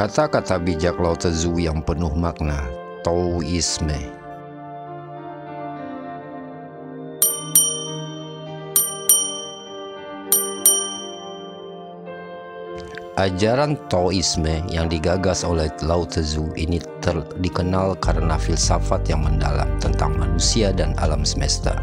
Kata-kata bijak Lao Tzu yang penuh makna, Taoisme. Ajaran Taoisme yang digagas oleh Lao Tzu ini dikenal karena filsafat yang mendalam tentang manusia dan alam semesta.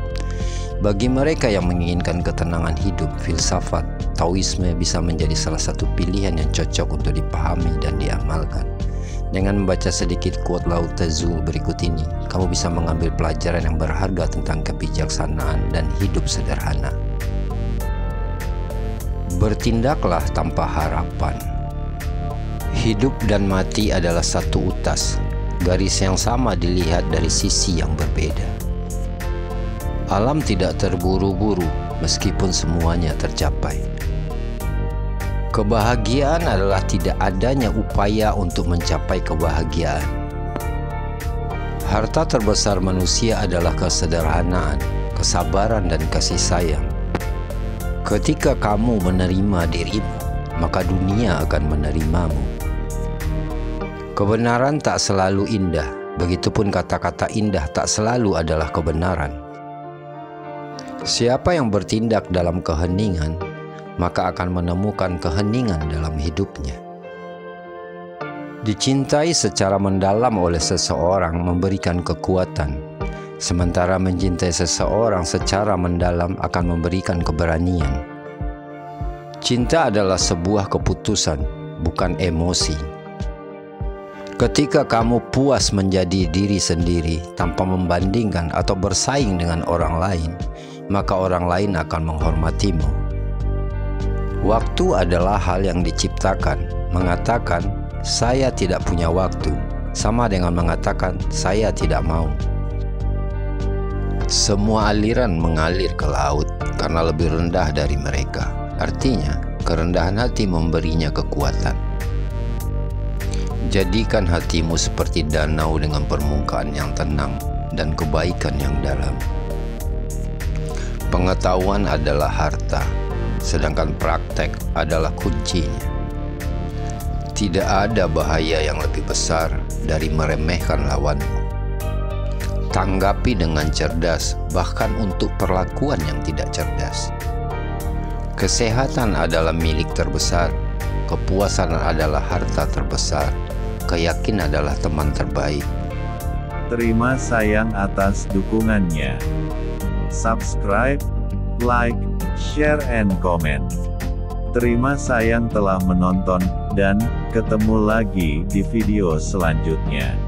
Bagi mereka yang menginginkan ketenangan hidup, filsafat Taoisme bisa menjadi salah satu pilihan yang cocok untuk dipahami dan diamalkan. Dengan membaca sedikit quote Lao Tzu berikut ini, kamu bisa mengambil pelajaran yang berharga tentang kebijaksanaan dan hidup sederhana. Bertindaklah tanpa harapan. Hidup dan mati adalah satu utas. Garis yang sama dilihat dari sisi yang berbeda. Alam tidak terburu-buru meskipun semuanya tercapai. Kebahagiaan adalah tidak adanya upaya untuk mencapai kebahagiaan. Harta terbesar manusia adalah kesederhanaan, kesabaran, dan kasih sayang. Ketika kamu menerima dirimu, maka dunia akan menerimamu. Kebenaran tak selalu indah, begitupun kata-kata indah tak selalu adalah kebenaran. Siapa yang bertindak dalam keheningan, maka akan menemukan keheningan dalam hidupnya. Dicintai secara mendalam oleh seseorang memberikan kekuatan. Sementara mencintai seseorang secara mendalam akan memberikan keberanian. Cinta adalah sebuah keputusan, bukan emosi. Ketika kamu puas menjadi diri sendiri tanpa membandingkan atau bersaing dengan orang lain, maka orang lain akan menghormatimu. Waktu adalah hal yang diciptakan. Mengatakan, "Saya tidak punya waktu," sama dengan mengatakan, "Saya tidak mau." Semua aliran mengalir ke laut karena lebih rendah dari mereka. Artinya, kerendahan hati memberinya kekuatan. Jadikan hatimu seperti danau dengan permukaan yang tenang dan kebaikan yang dalam. Pengetahuan adalah harta, sedangkan praktek adalah kuncinya. Tidak ada bahaya yang lebih besar dari meremehkan lawanmu. Tanggapi dengan cerdas, bahkan untuk perlakuan yang tidak cerdas. Kesehatan adalah milik terbesar, kepuasan adalah harta terbesar, keyakinan adalah teman terbaik. Terima sayang atas dukungannya. Subscribe, like, share, and comment. Terima sayang telah menonton, dan ketemu lagi di video selanjutnya.